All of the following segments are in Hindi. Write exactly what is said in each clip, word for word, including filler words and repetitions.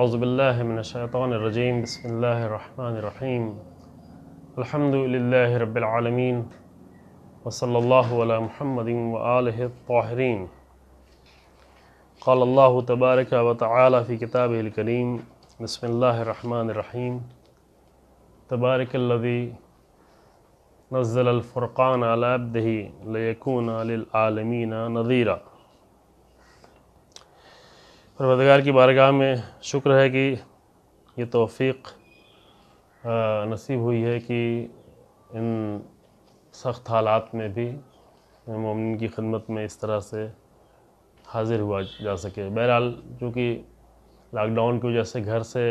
औज़ुबिल्लाहि मिनश्शैतानिर्रजीम बिस्मिल्लाहिर्रहमानिर्रहीम अल्हम्दुलिल्लाहि रब्बिल आलमीन वसल्लल्लाहु अला मुहम्मदिन व आलिहि अत्ताहिरीन। क़ाल अल्लाहु तबारक व तआला फ़ी किताबिहिल करीम बिस्मिल्लाहिर्रहमानिर्रहीम तबारकल्लज़ी नज़्ज़लल फ़ुरक़ान अला अब्दिही लियकूना लिल आलमीना नज़ीरा। परवरदिगार की बारगाह में शुक्र है कि ये तौफ़ीक़ नसीब हुई है कि इन सख्त हालात में भी मोमिन की खिदमत में इस तरह से हाज़िर हुआ जा सके। बहरहाल जो कि लॉकडाउन की वजह से घर से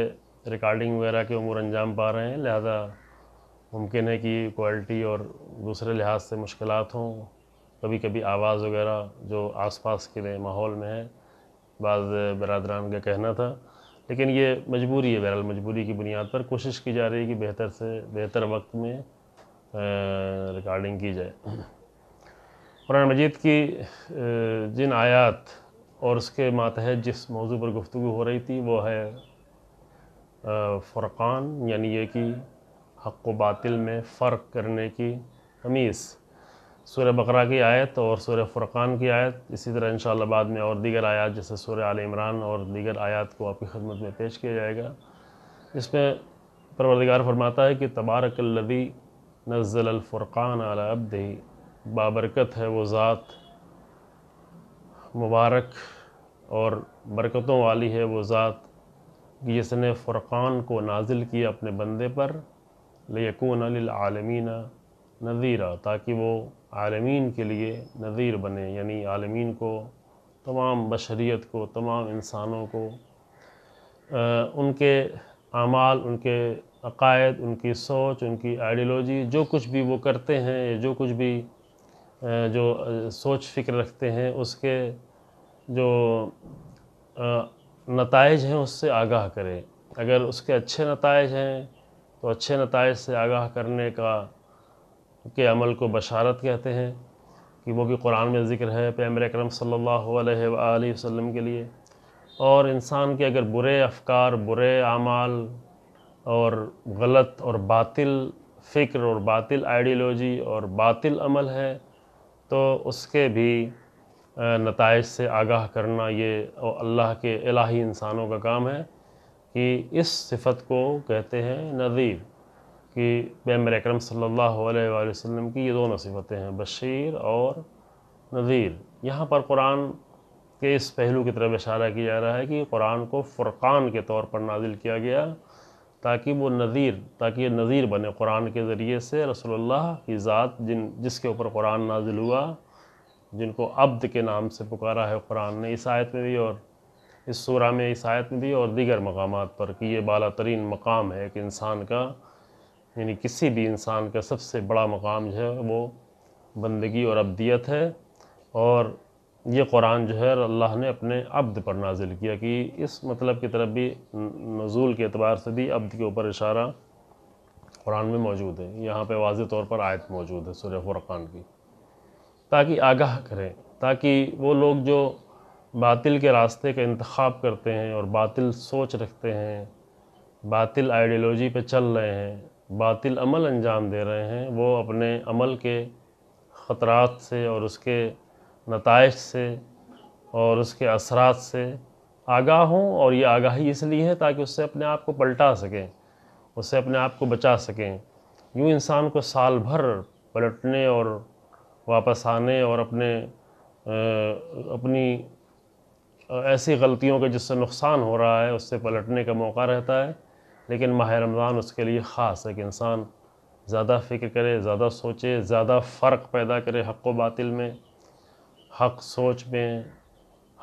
रिकॉर्डिंग वगैरह के उमूर अंजाम पा रहे हैं, लिहाजा मुमकिन है कि क्वालिटी और दूसरे लिहाज से मुश्किलात हों। कभी कभी आवाज़ वगैरह जो आसपास के माहौल में है, बाद बरादरान का कहना था, लेकिन ये मजबूरी है। बहरहाल मजबूरी की बुनियाद पर कोशिश की जा रही है कि बेहतर से बेहतर वक्त में रिकॉर्डिंग की जाए। कुरान मजीद की जिन आयात और उसके मातहत जिस मौजू पर गुफ्तगू हो रही थी वो है फ़ुरक़ान, यानी ये कि हक़ व बातिल में फ़र्क करने की तमीज़। सूरह बकरा की आयत और सूरह फ़ुरक़ान की आयत, इसी तरह इंशाअल्लाह बाद में और दीगर आयात जैसे सूरह आल इमरान और दीगर आयात को आपकी खिदमत में पेश किया जाएगा। इसमें परवरदिगार फरमाता है कि तबारकल्लज़ी नज़्ज़लल फ़ुरक़ान अला अब्दिही, बाबरकत है वो ज़ात, मुबारक और बरकतों वाली है वो ज़ात जिसने फ़ुरक़ान को नाजिल किया अपने बंदे पर, लियकूना लिल आलमीना नज़ीरा, ताकि वो आलमीन के लिए नज़ीर बने, यानी आलमीन को, तमाम बशरियत को, तमाम इंसानों को आ, उनके आमाल, उनके अक़ायद, उनकी सोच, उनकी आइडियोलॉजी, जो कुछ भी वो करते हैं, जो कुछ भी जो सोच फ़िक्र रखते हैं, उसके जो नताइज हैं उससे आगाह करें। अगर उसके अच्छे नताइज हैं तो अच्छे नताइज से आगाह करने का के अमल को बशारत कहते हैं कि वो कि कुरान में ज़िक्र है पैगंबर अकरम सल्लल्लाहु अलैहि वालैहि वसल्लम के लिए। और इंसान के अगर बुरे अफकार, बुरे आमाल और गलत और बातिल फ़िक्र और बातिल आइडियोलॉजी और बातिल अमल है तो उसके भी नताइज से आगाह करना, ये अल्लाह के इलाही इंसानों का काम है कि इस सिफत को कहते हैं नज़ीर। कि पैगंबर अकरम सल्लल्लाहु अलैहि वसल्लम की ये दोनों सिफतें हैं, बशीर और नज़ीर। यहाँ पर कुरान के इस पहलू की तरफ इशारा किया जा रहा है कि कुरान को फ़ुरक़ान के तौर पर नाजिल किया गया ताकि वो नज़ीर, ताकि ये नज़ीर बने। कुरान के ज़रिए से रसूलुल्लाह की ज़ात जिन जिसके ऊपर कुरान नाजिल हुआ, जिनको अब्द के नाम से पुकारा है कुरान ने, इस आयत में भी और इस सूरा में, इस आयत में भी और दीगर मकामात पर, कि ये बाला तरीन मकाम है एक इंसान का, यानी किसी भी इंसान का सबसे बड़ा मकाम जो है वो बंदगी और अब्दियत है। और ये कुरान जो है अल्लाह ने अपने अब्द पर नाजिल किया, कि इस मतलब की तरफ भी नज़ूल के अतबार से भी अब्द के ऊपर इशारा कुरान में मौजूद है। यहाँ पे वाज़ेह तौर पर आयत मौजूद है सूरह फ़ुरक़ान की, ताकि आगाह करें, ताकि वो लोग जो बातिल के रास्ते का इंतखाब करते हैं और बातिल सोच रखते हैं, बातिल आइडियोलॉजी पे चल रहे हैं, बातिल अमल अंजाम दे रहे हैं, वो अपने अमल के ख़तरात से और उसके नताइज से और उसके असरात से आगाह हों। और ये आगाही इसलिए है ताकि उससे अपने आप को पलटा सकें, उससे अपने आप को बचा सकें। यूँ इंसान को साल भर पलटने और वापस आने और अपने आ, अपनी ऐसी गलतियों के जिससे नुकसान हो रहा है उससे पलटने का मौका रहता है, लेकिन माह रमज़ान उसके लिए ख़ास है कि इंसान ज़्यादा फ़िक्र करे, ज़्यादा सोचे, ज़्यादा फ़र्क पैदा करे हक़ व बातिल में, हक़ सोच में,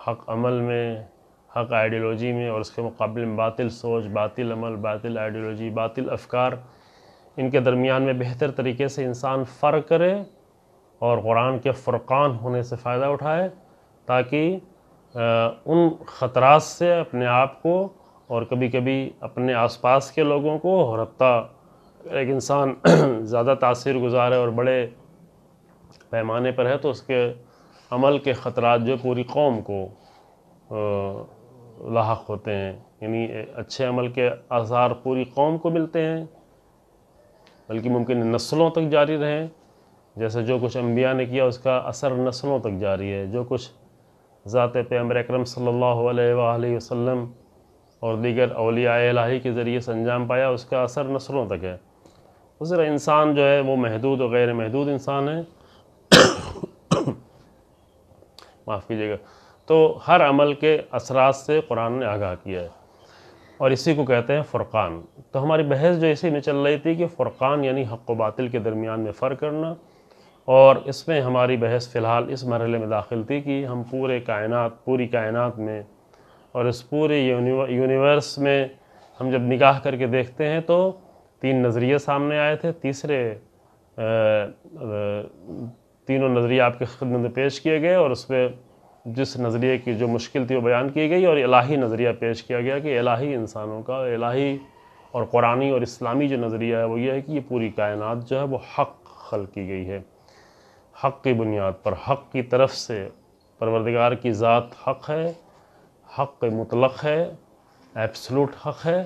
हक़ अमल में, हक़ आइडियोलॉजी में और उसके मुकाबले में बातिल सोच, बातिल अमल, बातिल आइडियोलॉजी, बातिल अफकार, इनके दरमियान में बेहतर तरीके से इंसान फ़र्क करे और कुरान के फ़ुरक़ान होने से फ़ायदा उठाए ताकि उन ख़तरात से अपने आप को और कभी कभी अपने आसपास के लोगों को और हत्ता एक इंसान ज़्यादा तासीर गुज़ार है और बड़े पैमाने पर है तो उसके अमल के ख़तरात जो पूरी कौम को लाहक होते हैं, यानी अच्छे अमल के आसार पूरी कौम को मिलते हैं बल्कि मुमकिन नस्लों तक जारी रहें। जैसे जो कुछ अम्बिया ने किया उसका असर नस्लों तक जारी है, जो कुछ ज़ात पैगंबर अकरम सल्लल्लाहु अलैहि वसल्लम और दीगर औलियाए इलाही के ज़रिए से अंजाम पाया उसका असर नस्लों तक है। उस तरह इंसान जो है वो महदूद और गैर महदूद इंसान है माफ़ कीजिएगा। तो हर अमल के असरात से कुरान ने आगाह किया है और इसी को कहते हैं फ़ुरक़ान। तो हमारी बहस जो इसी में चल रही थी कि फ़ुरक़ान यानी हक़ व बातिल के दरमियान में फ़र्क करना, और इसमें हमारी बहस फ़िलहाल इस मरहले में दाखिल थी कि हम पूरे कायनात पूरी कायनात में और इस पूरे यूनिवर्स में हम जब निगाह करके देखते हैं तो तीन नज़रिए सामने आए थे। तीसरे तीनों नज़रिए आपके खिदमत में पेश किए गए और उस पर जिस नज़रिए की जो मुश्किल थी वो बयान की गई और इलाही नज़रिया पेश किया गया कि इलाही इंसानों का इलाही और कुरानी और इस्लामी जो नज़रिया है वो ये है कि ये पूरी कायनात जो है वो हक़ खल्क़ की गई है, हक़ की बुनियाद पर, हक़ की तरफ से। परवरदिगार की ज़ात हक़ है, हक़ मुतलक़ है, एब्सलूट हक़ है,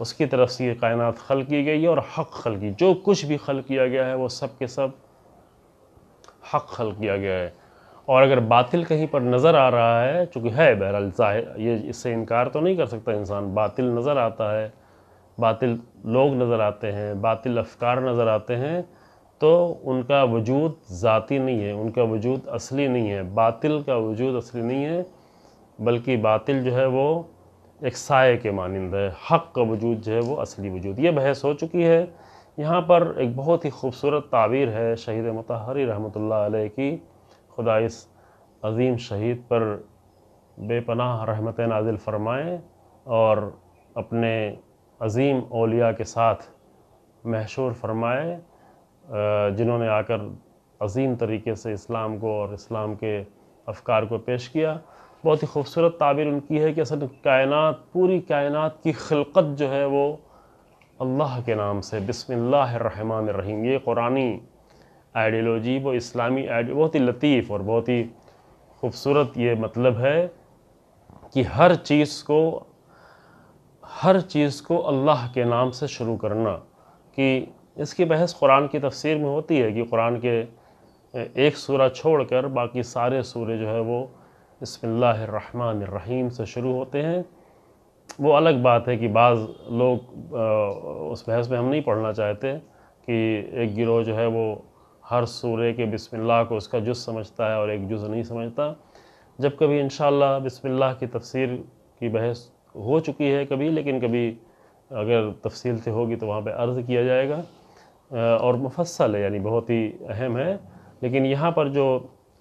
उसकी तरफ से ये कायनात खल्क़ की गई है और हक़ खल्क़ की, जो कुछ भी खल्क़ किया गया है वो सब के सब हक़ खल्क़ किया गया है। और अगर बातिल कहीं पर नज़र आ रहा है, चूँकि है बहरहाल ज़ाहिर, ये इससे इनकार तो नहीं कर सकता इंसान, बातिल नज़र आता है, बातिल लोग नज़र आते हैं, बातिल अफकार नज़र आते हैं, तो उनका वजूद ज़ाती नहीं है, उनका वजूद असली नहीं है, बातिल का वजूद असली नहीं है, बल्कि बातिल जो है वो एक साए के मानिंद है, हक़ का वजूद जो है वो असली वजूद। ये बहस हो चुकी है। यहाँ पर एक बहुत ही खूबसूरत ताबीर है शहीद मुतहरी रहमतुल्लाह अलैह की, खुदा इस अज़ीम शहीद पर बेपनाह रहमत नाज़िल फ़रमाएँ और अपने अज़ीम औलिया के साथ महशूर फ़रमाए जिन्होंने आकर अज़ीम तरीके से इस्लाम को और इस्लाम के अफकार को पेश किया। बहुत ही खूबसूरत ताबीर उनकी है कि असल कायनात पूरी कायनात की खिलकत जो है वो अल्लाह के नाम से, बिस्मिल्लाहिर्रहमानिर्रहीम। ये कुरानी आइडियोलॉजी वो इस्लामी आइडियो, बहुत ही लतीफ़ और बहुत ही खूबसूरत ये मतलब है कि हर चीज़ को हर चीज़ को अल्लाह के नाम से शुरू करना। कि इसकी बहस कुरान की तफसीर में होती है कि कुरान के एक सूरा छोड़कर बाकी सारे सूरे जो है वो बिस्मिल्लाहिर्रहमानिर्रहीम से शुरू होते हैं। वो अलग बात है कि बाज़ लोग उस बहस में हम नहीं पढ़ना चाहते कि एक गिरोह जो है वो हर सूरे के बिस्मिल्लाह को उसका जुज़ समझता है और एक जुज़ नहीं समझता। जब कभी इंशाअल्लाह बिस्मिल्लाह की तफसीर की बहस हो चुकी है कभी, लेकिन कभी अगर तफसील से होगी तो वहाँ पे अर्ज़ किया जाएगा और मुफस्सल है, यानी बहुत ही अहम है। लेकिन यहाँ पर जो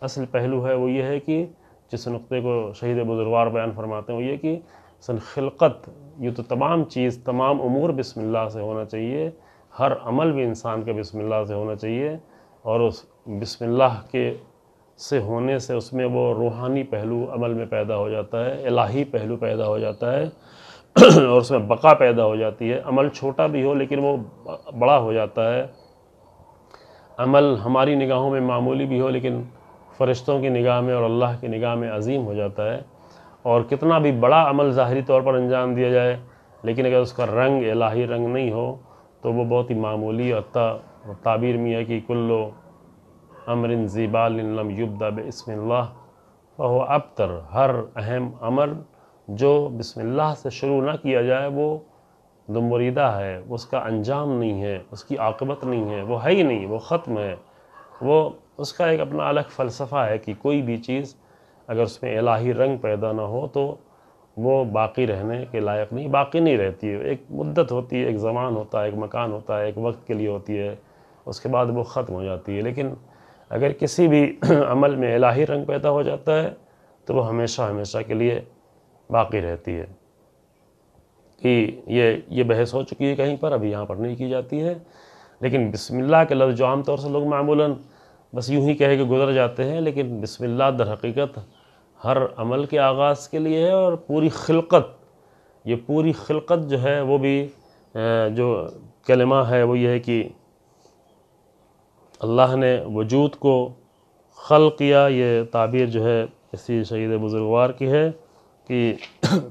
असल पहलू है वो ये है कि जिस नुक़्ते को शहीद बुज़ुर्गवार बयान फरमाते हैं वो ये कि सन खिलकत, ये तो तमाम चीज़ तमाम उमूर बिस्मिल्लाह से होना चाहिए, हर अमल भी इंसान का बिस्मिल्लाह से होना चाहिए और उस बिस्मिल्लाह के से होने से उसमें वो रूहानी पहलू अमल में पैदा हो जाता है, इलाही पहलू पैदा हो जाता है और उसमें बका पैदा हो जाती है। अमल छोटा भी हो लेकिन वो बड़ा हो जाता है, अमल हमारी निगाहों में मामूली भी हो लेकिन फ़रिश्तों की निगाह में और अल्लाह की निगाह में अजीम हो जाता है। और कितना भी बड़ा अमल ज़ाहरी तौर पर अंजाम दिया जाए लेकिन अगर उसका रंग इलाही रंग नहीं हो तो वो बहुत ही मामूली। अता ताबीर में है कि कुल्लो अमरिन ज़ीबाल लम युब्दा बिस्मिल्लाह फहुव अबतर, हर अहम अमल जो बिस्मिल्लाह से शुरू ना किया जाए वो दुमुरीदा है, उसका अंजाम नहीं है, उसकी आकबत नहीं है, वो है ही नहीं, वो ख़त्म है। वो उसका एक अपना अलग फ़लसफ़ा है कि कोई भी चीज़ अगर उसमें इलाही रंग पैदा ना हो तो वो बाकी रहने के लायक नहीं, बाकी नहीं रहती है। एक मुद्दत होती है, एक ज़मान होता है, एक मकान होता है, एक वक्त के लिए होती है, उसके बाद वो ख़त्म हो जाती है। लेकिन अगर किसी भी अमल में इलाही रंग पैदा हो जाता है तो वो हमेशा हमेशा के लिए बाकी रहती है कि ये ये बहस हो चुकी है कहीं पर, अभी यहाँ पर नहीं की जाती है। लेकिन बिस्मिल्लाह के लफ्ज़ जो आम तौर से लोग मामूलन बस यूं ही कह के गुजर जाते हैं, लेकिन बिस्मिल्लाह दर हकीकत हर अमल के आगाज़ के लिए है। और पूरी खिलकत, ये पूरी खिलकत जो है वो भी जो कलमा है वो ये है कि अल्लाह ने वजूद को खल किया। ये ताबीर जो है इसी शहीद बुज़ुर्गवार की है कि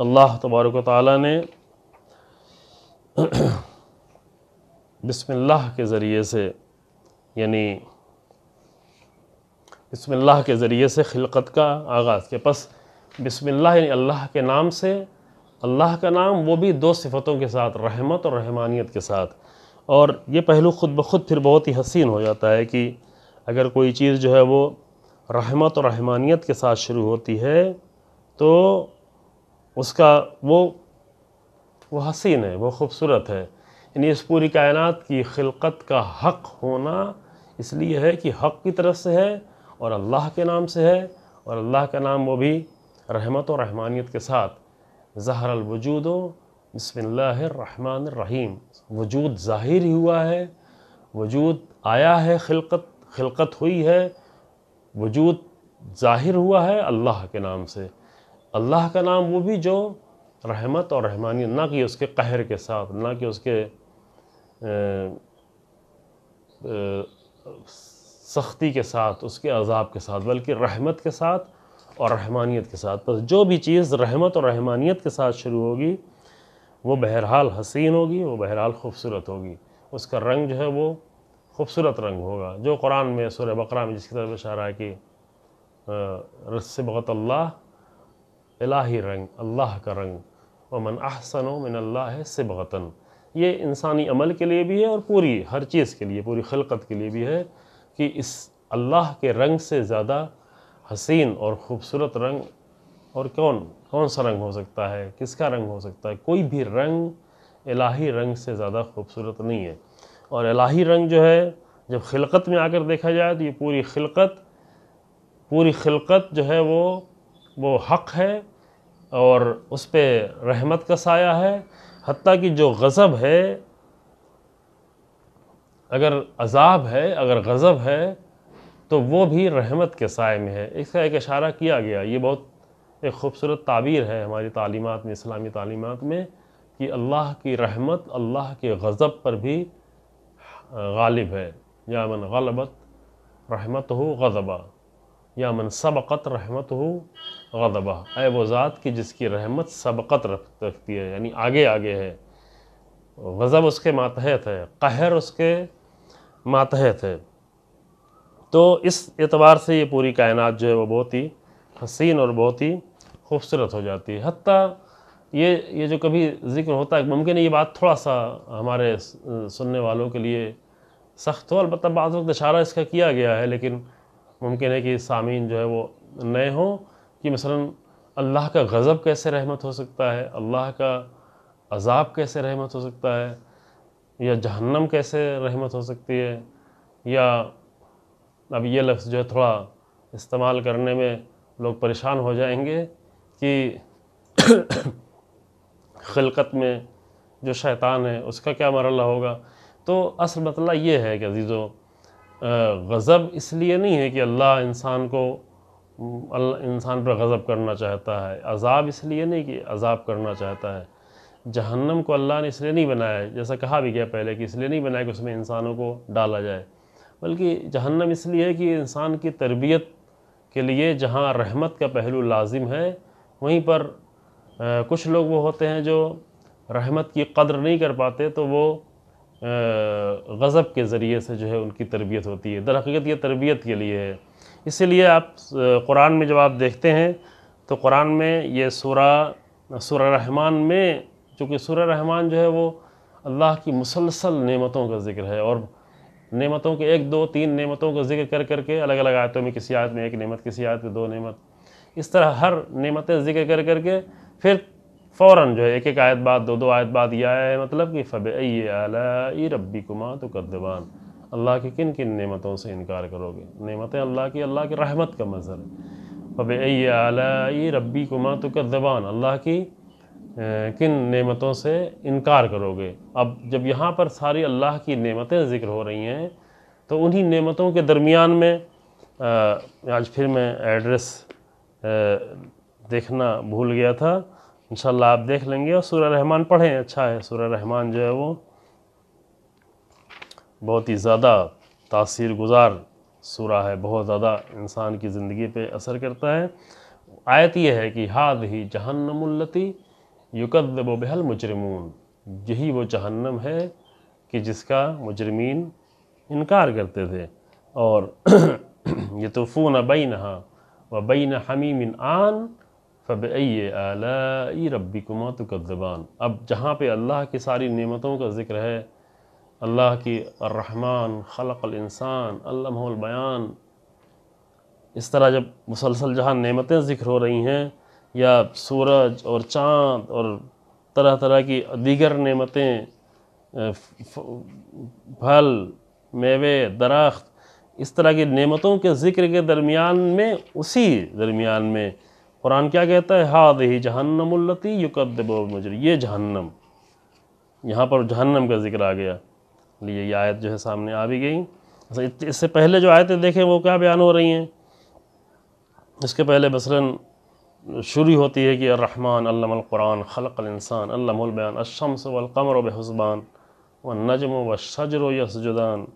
अल्लाह तबारक व तआला ने बिस्मिल्लाह के ज़रिए से, यानी बिस्मिल्लाह के ज़रिए से खिलकत का आगाज़ के बस बिस्मिल्लाह यानी अल्लाह के नाम से। अल्लाह का नाम वो भी दो सिफ़तों के साथ, रहमत और रहमानियत के साथ। और ये पहलू ख़ुद ब खुद फिर बहुत ही हसीन हो जाता है कि अगर कोई चीज़ जो है वो रहमत और रहमानियत के साथ शुरू होती है तो उसका वो वो हसीन है, वो ख़ूबसूरत है। यानी इस पूरी कायनात की खिलकत का हक़ होना इसलिए है कि हक़ की तरफ से है और अल्लाह के नाम से है, और अल्लाह का नाम वो भी रहमत और रहमानियत के साथ। ज़हरल वजूदो बिस्मिल्लाहिर्रहमानिर्रहीम, वजूद ज़ाहिर ही हुआ है, वजूद आया है, खिलकत खिलकत हुई है, वजूद ज़ाहिर हुआ है अल्लाह के नाम से। अल्लाह का नाम वो भी जो रहमत और रहमानियत, ना कि उसके कहर के साथ, ना कि उसके सख्ती के साथ, उसके अजाब के साथ, बल्कि रहमत के साथ और रहमानियत के साथ। बस जो भी चीज़ रहमत और रहमानियत के साथ शुरू होगी वो बहरहाल हसीन होगी, वो बहरहाल ख़ूबसूरत होगी, उसका रंग जो है वो ख़ूबसूरत रंग होगा। जो कुरान में सूरह बकरा में जिसकी तरफ इशारा है कि रस्बगत अल्लाह, इलाही रंग, अल्लाह का रंग, व मन अहसनो मिन अल्लाह सिबगतन, ये इंसानी अमल के लिए भी है और पूरी हर चीज़ के लिए, पूरी खिलकत के लिए भी है कि इस अल्लाह के रंग से ज़्यादा हसीन और ख़ूबसूरत रंग और कौन कौन सा रंग हो सकता है, किसका रंग हो सकता है। कोई भी रंग इलाही रंग से ज़्यादा ख़ूबसूरत नहीं है। और इलाही रंग जो है जब खिलकत में आकर देखा जाए तो ये पूरी खिलकत पूरी खिलकत जो है वो वो हक़ है और उस पर रहमत का साया है। हत्ता कि जो गज़ब है, अगर अजाब है, अगर गज़ब है तो वो भी रहमत के साए में है। इसका एक इशारा किया गया, ये बहुत एक ख़ूबसूरत ताबीर है हमारी तालीमात में, इस्लामी तालीमात में, कि अल्लाह की रहमत अल्लाह के गज़ब पर भी गालिब है। या मन गलबत रहमत हो गज़बा, या मन सबक़त रहमत हो गज़बा, ऐ वो ज़ात की जिसकी रहमत सबक़त रखती है, यानी आगे आगे है। गज़ब उसके मातहत है, कहर उसके मातहत है। तो इस एतबार से ये पूरी कायनात जो है वो बहुत ही हसीन और बहुत ही ख़ूबसूरत हो जाती है। हत्ता ये ये जो कभी ज़िक्र होता है, मुमकिन है ये बात थोड़ा सा हमारे सुनने वालों के लिए सख्त हो, अलबत्ता बाज़ वक्त इशारा इसका किया गया है, लेकिन मुमकिन है कि सामीन जो है वो नए हों कि मसलन अल्लाह का गज़ब कैसे रहमत हो सकता है, अल्लाह का अजाब कैसे रहमत हो सकता है, या जहन्नम कैसे रहमत हो सकती है। या अब ये लफ्ज़ जो है थोड़ा इस्तेमाल करने में लोग परेशान हो जाएंगे कि खिलकत में जो शैतान है उसका क्या मरला होगा। तो असल मतला ये है कि अजीज़ों, गज़ब इसलिए नहीं है कि अल्लाह इंसान को अल्लाह इंसान पर गज़ब करना चाहता है, अजाब इसलिए नहीं कि अजाब करना चाहता है। जहन्नम को अल्लाह ने इसलिए नहीं बनाया है, जैसा कहा भी गया पहले, कि इसलिए नहीं बनाया कि उसमें इंसानों को डाला जाए, बल्कि जहन्नम इसलिए है कि इंसान की तरबियत के लिए जहाँ रहमत का पहलू लाजिम है, वहीं पर आ, कुछ लोग वो होते हैं जो रहमत की कदर नहीं कर पाते, तो वो गज़ब के ज़रिए से जो है उनकी तरबियत होती है। दरहकीकत ये तरबियत के लिए है। इसीलिए आप कुरान में जब आप देखते हैं तो कुरान में ये सूरह सूरह रहमान में, चूँकि सूरह रहमान जो है वो अल्लाह की मुसलसल नेमतों का ज़िक्र है, और नेमतों के एक दो तीन नेमतों का जिक्र कर करके अलग अलग आयतों में, किसी आयत में एक नेमत, किसी आयत में दो नेमत, इस तरह हर नेमत जिक्र कर करके फिर फ़ौरन जो है एक एक आयत बाद, दो दो आयत बाद यह है, मतलब कि फ़बअय्यि आलाइ रब्बिकुमा तुकद्दिबान, अल्लाह की किन किन नेमतों से इनकार करोगे। नेमतें अल्लाह की, अल्लाह की रहमत का मज़र है। फ़बई आलाई रब्बी कुमा तो ज़बान, अल्लाह की किन नेमतों से इनकार करोगे। अब जब यहाँ पर सारी अल्लाह की नेमतें ज़िक्र हो रही हैं तो उन्हीं नेमतों के दरमियान में आज फिर मैं एड्रेस देखना भूल गया था, इंशाल्लाह आप देख लेंगे। और सूरह रहमान पढ़ें, अच्छा है। सूरह रहमान जो है वो बहुत ही ज़्यादा तासीर गुज़ार सूरा है, बहुत ज़्यादा इंसान की ज़िंदगी पे असर करता है। आयत यह है कि हाज़िही जहन्नमुल्लती युकद्दबु बिहल मुजरिमून, यही वो जहन्नम है कि जिसका मुजरिमीन इनकार करते थे। और ये तूफ़ून बैनहा व बैन हमीमिन आन फ़बई आलाई रब्बिकुमा तुकद्दबान। अब जहाँ पे अल्लाह की सारी नेमतों का ज़िक्र है, अल्लाह की अर्रहमान, खलक़ल इंसान, अल्लमहुल बयान, इस तरह जब मुसलसल जहाँ नेमतें ज़िक्र हो रही हैं, या सूरज और चाँद और तरह तरह की दीगर नेमतें, फल, मेवे, दरख्त, इस तरह की नेमतों के ज़िक्र के दरमियान में, उसी दरमियान में कुरान क्या कहता है, हाज़िही जहन्नमुल्लती युकद्दिबु मुजरिमून, ये जहन्नम, यहाँ पर जहन्नम का ज़िक्र आ गया। लिए ये आयत जो है सामने आ भी गई। इससे पहले जो आयतें देखें वो क्या बयान हो रही हैं, इसके पहले मसलन शुरू होती है कि अर्रहमान अल्लमल कुरान खलक़ल इंसान अल्लमुल बयान अश्शम्स वल क़मर बिहुस्बान वन्नजम वश्शजर यसजुदान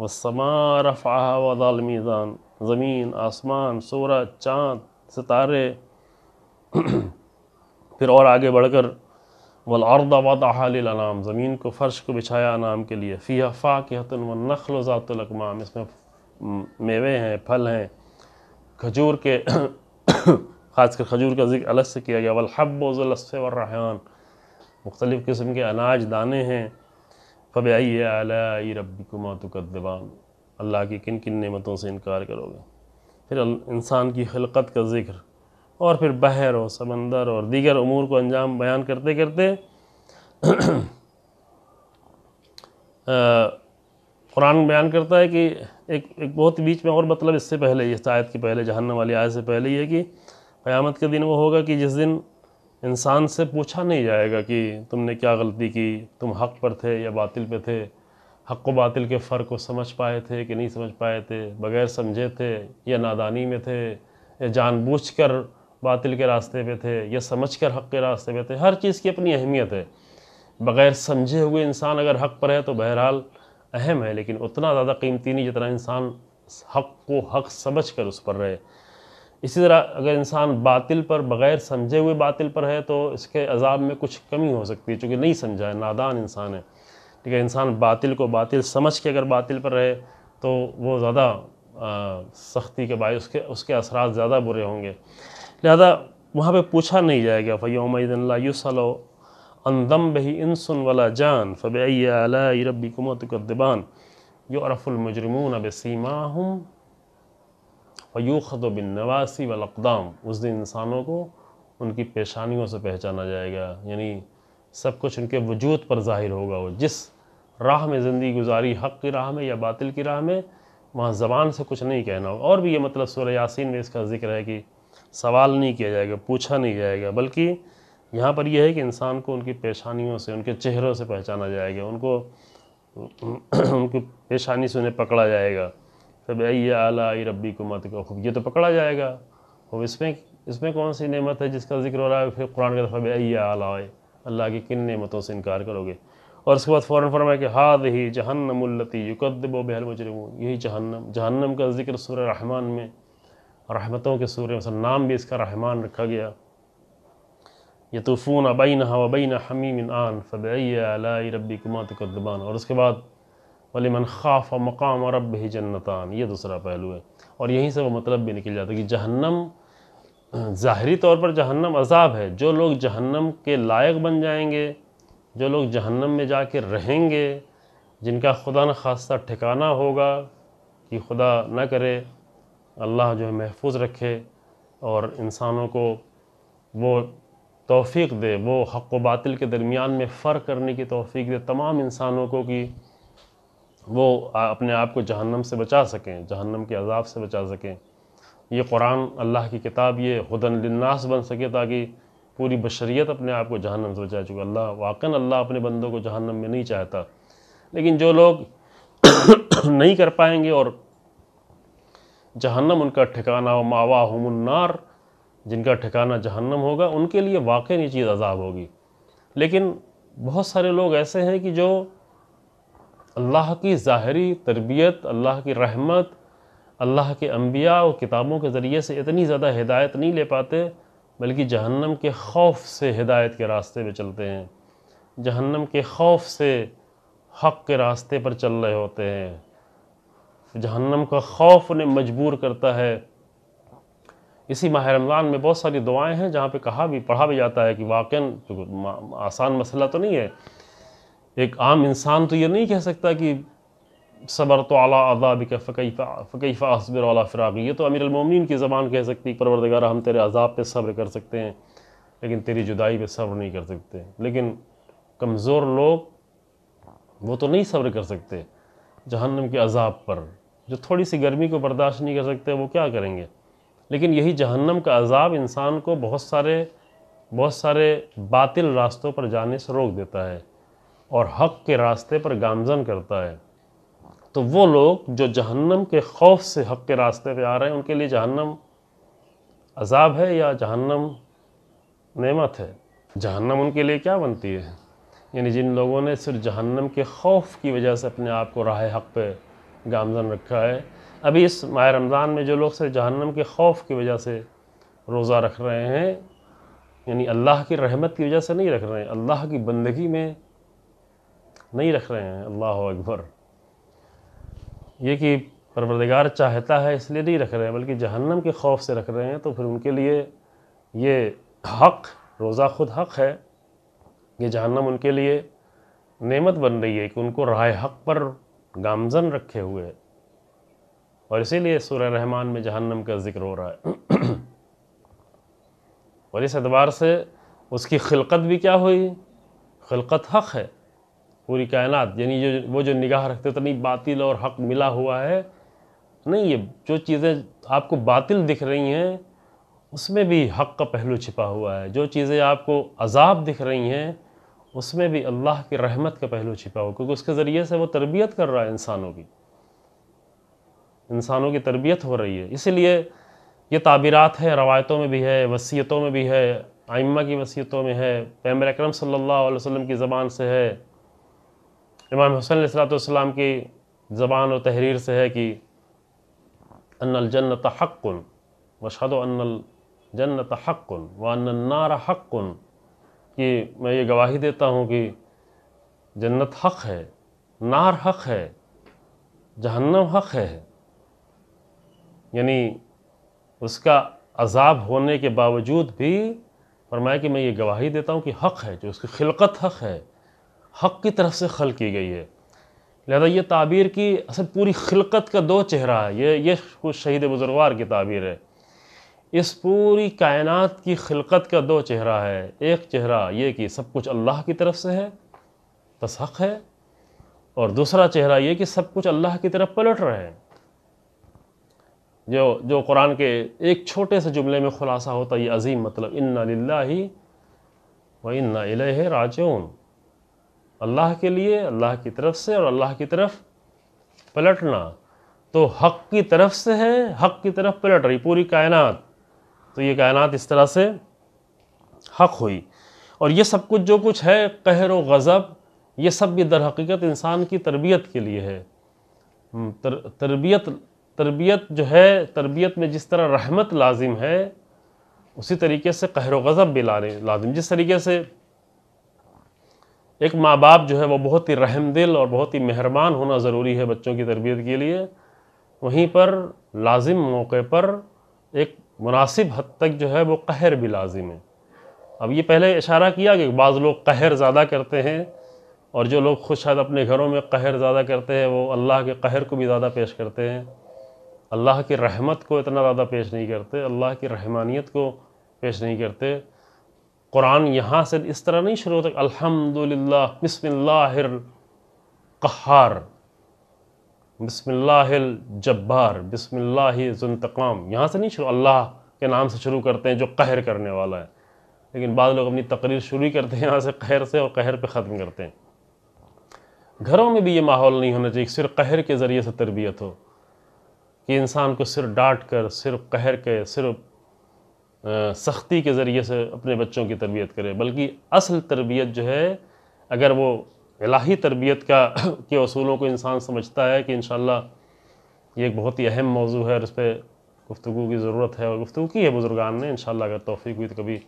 वस्समा रफ़अहा वज़ाल मीज़ान, ज़मीन, आसमान, सूरज, चाँद, सितारे, फिर और आगे बढ़कर वल अर्द वदअहा लिल अनाम, ज़मीन को, फ़र्श को बिछाया अनाम के लिए, फ़ीहा फ़ाकिहतुन वन्नख़लु ज़ातुल अकमाम, इसमें मेवे हैं, फल हैं, खजूर के खासकर खजूर का जिक्र अलग से किया गया, वल हब्बु ज़ुल अस्फ़े वर्रहयान, मुख्तलिफ़ किस्म के अनाज दाने हैं। फ़बअय्यि आलाइ रब्बिकुमा तुकद्दिबान, अल्लाह की किन किन नेमतों से इनकार करोगे। फिर इंसान की खिलकत का जिक्र, और फिर बहर और समंदर और दीगर उमूर को अंजाम बयान करते करते कुरान बयान करता है कि एक एक बहुत बीच में और मतलब इससे पहले, इस आयत के पहले, जहन्नम वाली आयत से पहले ये कि क़यामत के दिन वो होगा कि जिस दिन इंसान से पूछा नहीं जाएगा कि तुमने क्या गलती की, तुम हक़ पर थे या बातिल पे थे, हक़ व बातिल के फ़र्क को समझ पाए थे कि नहीं समझ पाए थे, बग़ैर समझे थे या नादानी में थे या जानबूझकर बातिल के रास्ते पे थे या समझकर हक़ के रास्ते पे थे। हर चीज़ की अपनी अहमियत है। बग़ैर समझे हुए इंसान अगर हक़ पर है तो बहरहाल अहम है, लेकिन उतना ज़्यादा कीमती नहीं जितना इंसान हक़ को हक़ समझकर उस पर रहे। इसी तरह अगर इंसान बातिल पर, बग़ैर समझे हुए बातिल पर है तो इसके अज़ाब में कुछ कमी हो सकती है, चूँकि नहीं समझा है, नादान इंसान है। लेकिन इंसान बातिल को बातिल समझ के अगर बातिल पर रहे तो वो ज़्यादा आ, सख्ती के बायस उसके उसके असरात ज़्यादा बुरे होंगे, लिहाजा वहाँ पे पूछा नहीं जाएगा। फ़यौमइज़िन ला युसअलु अन ज़म्बिही इंसुन वला जान फ़बिअय्यि आलाइ रब्बिकुमा तुकद्दिबान युअरफ़ुल मुजरिमून बिसीमाहुम वयूख़ज़ु बिन्नवासी वल अक़दाम। उस दिन इंसानों को उनकी पेशानियों से पहचाना जाएगा, यानी सब कुछ उनके वजूद पर ज़ाहिर होगा। वो जिस राह में ज़िंदगी गुजारी, हक़ की राह में या बातिल की राह में, वहाँ ज़बान से कुछ नहीं कहना होगा। और भी ये मतलब सूरह यासीन में इसका ज़िक्र है कि सवाल नहीं किया जाएगा, पूछा नहीं जाएगा, बल्कि यहाँ पर यह है कि इंसान को उनकी पेशानियों से, उनके चेहरों से पहचाना जाएगा, उनको उनकी पेशानी से उन्हें पकड़ा जाएगा। फ़बअय्यि आलाइ रब्बिकुमा तुकद्दिबान, ये तो पकड़ा जाएगा। और इसमें इसमें कौन सी नेमत है जिसका जिक्र हो रहा है? फिर कुरान का फ़बअय्यि आलाइ, अल्लाह की किन नेमतों से इनकार करोगे। और उसके बाद फ़ौरन फरमाया कि हाज़िही जहन्नमुल्लती युकद्दिबु बिहल मुजरिमून, यही जहन्नम। जहन्नम का जिक्र सूरह रहमान में, रहमतों के सूरह में, नाम भी इसका रहमान रखा गया। यतूफ़ून बैनहा व बैन हमीमिन आन फ़बअय्यि आलाइ रब्बिकुमा तुकद्दिबान, और उसके बाद वलिमन ख़ाफ़ मक़ाम रब्बिही जन्नतान, ये दूसरा पहलू है। और यहीं से वो मतलब भी निकल जाता है कि जहन्नम, ज़ाहरी तौर पर जहन्नम अज़ाब है। जो लोग जहन्नम के लायक बन जाएंगे, जो लोग जहन्नम में जाके रहेंगे, जिनका खुदा न खास्ता ठिकाना होगा कि खुदा न करे, अल्लाह जो है महफूज रखे और इंसानों को वो तौफ़ीक दे, वो हक़ व बातिल के दरमियान में फ़र्क करने की तौफ़ीक दे तमाम इंसानों को, कि वो अपने आप को जहन्नम से बचा सकें, जहन्नम के अज़ाब से बचा सकें। ये कुरान अल्लाह की किताब ये हुदन लिन्नास बन सके ताकि पूरी बशरियत अपने आप को जहन्नम से बचा चुके। अल्लाह वाकन अल्लाह अपने बंदों को जहन्नम में नहीं चाहता, लेकिन जो लोग नहीं कर पाएंगे और जहन्नम उनका ठिकाना व मावाहुमुन्नार, जिनका ठिकाना जहन्नम होगा, उनके लिए वाकई ये चीज़ अजाब होगी। लेकिन बहुत सारे लोग ऐसे हैं कि जो अल्लाह की ज़ाहरी तरबियत, अल्लाह की रहमत, अल्लाह के अम्बिया और किताबों के ज़रिए से इतनी ज़्यादा हिदायत नहीं ले पाते, बल्कि जहन्नम के खौफ से हिदायत के रास्ते पे चलते हैं, जहन्नम के खौफ से हक़ के रास्ते पर चल रहे होते हैं। जहन्नम का खौफ उन्हें मजबूर करता है। इसी माह रमज़ान में बहुत सारी दुआएं हैं जहाँ पे कहा भी पढ़ा भी जाता है कि वाकई आसान मसला तो नहीं है। एक आम इंसान तो ये नहीं कह सकता कि सबर तो अला अज़ाब का फ़कैफ़ा फ़कैफ़ा असबर अला फ़िराक़, ये तो अमीरुल मोमिनीन की ज़बान कह सकती परवरदिगार हम तेरे अज़ाब पे सब्र कर सकते हैं लेकिन तेरी जुदाई पे सब्र नहीं कर सकते। लेकिन कमज़ोर लोग वो तो नहीं सब्र कर सकते जहन्नम के अज़ाब पर, जो थोड़ी सी गर्मी को बर्दाश्त नहीं कर सकते वो क्या करेंगे। लेकिन यही जहन्नम का अज़ाब इंसान को बहुत सारे बहुत सारे बातिल रास्तों पर जाने से रोक देता है और हक़ के रास्ते पर गामज़न करता है। तो वो लोग जो जहन्नम के खौफ से हक़ के रास्ते पे आ रहे हैं, उनके लिए जहन्नम अज़ाब है या जहन्नम नेमत है। जहन्नम उनके लिए क्या बनती है, यानी जिन लोगों ने सिर्फ जहन्नम के खौफ की वजह से अपने आप को राह हक़ पे गामज़न रखा है। अभी इस माह रमज़ान में जो लोग सिर्फ जहन्नम के खौफ की वजह से रोज़ा रख रहे हैं, यानी अल्लाह की रहमत की वजह से नहीं रख रहे हैं, अल्लाह की बंदगी में नहीं रख रहे हैं। अल्लाह अकबर, ये कि परवरदिगार चाहता है इसलिए नहीं रख रहे हैं बल्कि जहन्नम के खौफ से रख रहे हैं, तो फिर उनके लिए ये हक़, रोज़ा ख़ुद हक़ है, ये जहन्नम उनके लिए नेमत बन रही है कि उनको राह हक़ पर गामज़न रखे हुए है। और इसीलिए सूरह रहमान में जहन्नम का जिक्र हो रहा है। और इस एतबार से उसकी खिलकत भी क्या हुई, खिलकत हक़ है पूरी कायनात, यानी जो वो जो निगाह रखते तो नहीं बातिल और हक़ मिला हुआ है, नहीं, ये जो चीज़ें आपको बातिल दिख रही हैं उसमें भी हक़ का पहलू छिपा हुआ है, जो चीज़ें आपको अज़ाब दिख रही हैं उसमें भी अल्लाह की रहमत का पहलू छिपा हो, क्योंकि उसके ज़रिए से वो तरबियत कर रहा है इंसानों की इंसानों की तरबियत हो रही है। इसीलिए ये ताबीरात है, रवायतों में भी है, वसीयतों में भी है, आइम्मा की वसीयतों में है, पैगंबर अकरम सल्लल्लाहु अलैहि वसल्लम की ज़बान से है, इमाम हुसैन अलैहिस्सलाम की ज़बान और तहरीर से है कि अन्नल जन्नत हक़्क़ुन वशहदु अन्नल जन्नत हक़्क़ुन व अन्नन नार हक़्क़ुन, कि मैं ये गवाही देता हूँ कि जन्नत हक़ है, नार हक़ है, जहन्नम हक़ है। यानी उसका अज़ाब होने के बावजूद भी फरमाया कि मैं ये गवाही देता हूँ कि हक़ है, जो उसकी खिलकत हक़ है, हक़ की तरफ से खल की गई है। लिहाजा ये ताबीर की असल पूरी खिलकत का दो चेहरा है। ये ये कुछ शहीद बुजुर्गवार की ताबीर है। इस पूरी कायनात की खिलकत का दो चेहरा है। एक चेहरा ये कि सब कुछ अल्लाह की तरफ से है, बस हक़ है, और दूसरा चेहरा ये कि सब कुछ अल्लाह की तरफ पलट रहे हैं। जो जो कुरान के एक छोटे से जुमले में ख़ुलासा होता है, ये अज़ीम मतलब, इन्ना लिल्लाहि व इन्ना इलैहि राजिऊन, अल्लाह के लिए, अल्लाह की तरफ से और अल्लाह की तरफ पलटना। तो हक़ की तरफ से है, हक़ की तरफ पलट रही पूरी कायनात। तो ये कायनात इस तरह से हक़ हुई। और ये सब कुछ जो कुछ है, कहर व गज़ब, ये सब भी दर हकीकत इंसान की तरबियत के लिए है। तर, तरबियत तरबियत जो है, तरबियत में जिस तरह रहमत लाजिम है, उसी तरीके से कहर व गज़ब भी लाजिम। जिस तरीके से एक माँ बाप जो है वो बहुत ही रहमदिल और बहुत ही मेहरबान होना ज़रूरी है बच्चों की तरबियत के लिए, वहीं पर लाजिम मौके पर एक मुनासिब हद तक जो है वो कहर भी लाजिम है। अब ये पहले इशारा किया कि बाज़ लोग कहर ज़्यादा करते हैं, और जो लोग खुद शायद अपने घरों में कहर ज़्यादा करते हैं वो अल्लाह के कहर को भी ज़्यादा पेश करते हैं, अल्लाह की रहमत को इतना ज़्यादा पेश नहीं करते, अल्लाह की रहमानियत को पेश नहीं करते। कुरान यहाँ से इस तरह नहीं शुरू होता कि अल्हम्दुलिल्लाह बिस्मिल्लाहिर कहार, बिस्मिल्लाहिल जब्बार, बिस्मिल्लाहि ज़ुन्तक़ाम, यहाँ से नहीं शुरू, अल्लाह के नाम से शुरू करते हैं जो कहर करने वाला है। लेकिन बाद लोग अपनी तकरीर शुरू ही करते हैं यहाँ से, कहर से, और कहर पे ख़त्म करते हैं। घरों में भी ये माहौल नहीं होना चाहिए, सिर्फ कहर के ज़रिए से तरबियत हो कि इंसान को सिर्फ डांट कर, सिर्फ कहर के, सिर्फ सख्ती के ज़रिए से अपने बच्चों की तरबियत करे। बल्कि असल तरबियत जो है, अगर वो इलाही तरबियत का के उसूलों को इंसान समझता है कि इंशाल्लाह ये एक बहुत ही अहम मौजू है और इस पर गुफ्तगू की ज़रूरत है और गुफ्तगू की है बुज़ुर्गान ने, इंशाल्लाह अगर तौफीक हुई तो कभी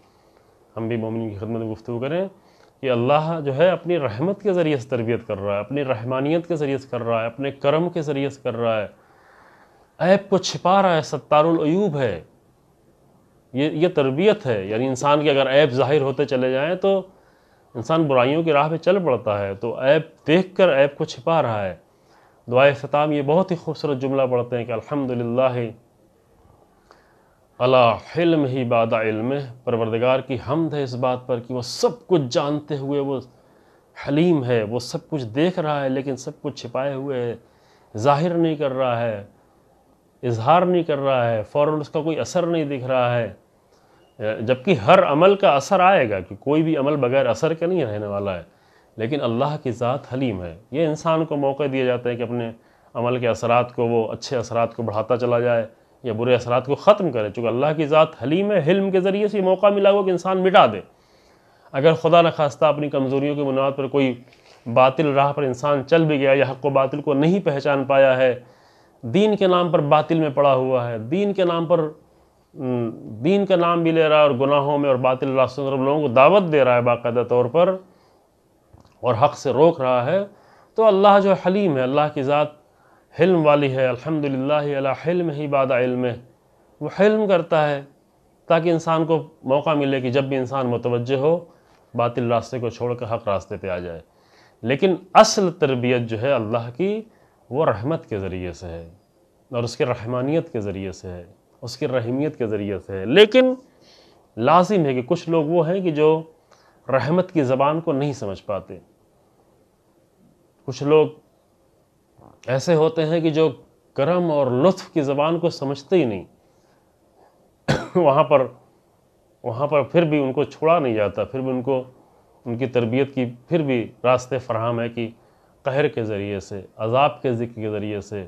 हम भी मोमिन की खिदमत में गुफ्तगू करें कि अल्लाह जो है अपनी रहमत के ज़रिए से तरबियत कर रहा है, अपनी रहमानियत के ज़रिए से कर रहा है, अपने करम के ज़रिए से कर रहा है, ऐब को छिपा रहा है, सत्तारुल अयूब है। ये ये तरबियत है, यानी इंसान के अगर ऐब ज़ाहिर होते चले जाएँ तो इंसान बुराइयों की राह पे चल पड़ता है, तो ऐब देखकर ऐब को छिपा रहा है। दुआ इख्तिताम ये बहुत ही खूबसूरत जुमला पढ़ते हैं कि अल्हम्दुलिल्लाह अला हिल्मिही बादा इल्मिह, परवरदिगार की हमद है इस बात पर कि वो सब कुछ जानते हुए वो हलीम है, वो सब कुछ देख रहा है लेकिन सब कुछ छिपाए हुए है, ज़ाहिर नहीं कर रहा है, इजहार नहीं कर रहा है, फ़ौरन उसका कोई असर नहीं दिख रहा है। जबकि हर अमल का असर आएगा कि कोई भी अमल बगैर असर के नहीं रहने वाला है, लेकिन अल्लाह की ज़ात हलीम है। ये इंसान को मौके दिए जाते हैं कि अपने अमल के असरात को, वो अच्छे असरात को बढ़ाता चला जाए या बुरे असरात को ख़त्म करे। चूँकि अल्लाह की ज़ात हलीम है, हिल्म के ज़रिए से मौका मिला हुआ कि इंसान मिटा दे। अगर खुदा न खास्ता अपनी कमज़ोरियों के बुनियाद पर कोई बातिल राह पर इंसान चल भी गया या हक़ व बातिल को नहीं पहचान पाया है, दीन के नाम पर बातिल में पड़ा हुआ है, दीन के नाम पर दीन का नाम भी ले रहा है और गुनाहों में और बातिल रास्तों पर लोगों को दावत दे रहा है बाकायदा तौर पर और हक़ से रोक रहा है, तो अल्लाह जो हलीम है, अल्लाह की ज़ात हिल्म वाली है। अल्हम्दुलिल्लाह अला हिल्मिही बादा इल्मिह, वो हिल्म करता है ताकि इंसान को मौका मिले कि जब भी इंसान मुतवज्जह हो बातिल रास्ते को छोड़कर हक़ रास्ते पर आ जाए। लेकिन असल तरबियत जो है अल्लाह की, वो रहमत के ज़रिए से है और उसके रहमानियत के ज़रिए से है, उसकी रहमियत के ज़रिए से है। लेकिन लाजिम है कि कुछ लोग वो हैं कि जो रहमत की ज़बान को नहीं समझ पाते। कुछ लोग ऐसे होते हैं कि जो करम और लुत्फ़ की ज़बान को समझते ही नहीं, वहाँ पर वहाँ पर फिर भी उनको छोड़ा नहीं जाता, फिर भी उनको उनकी तरबियत की फिर भी रास्ते फराहम है कि कहर के ज़रिए से, अजाब के ज़िक्र के ज़रिए से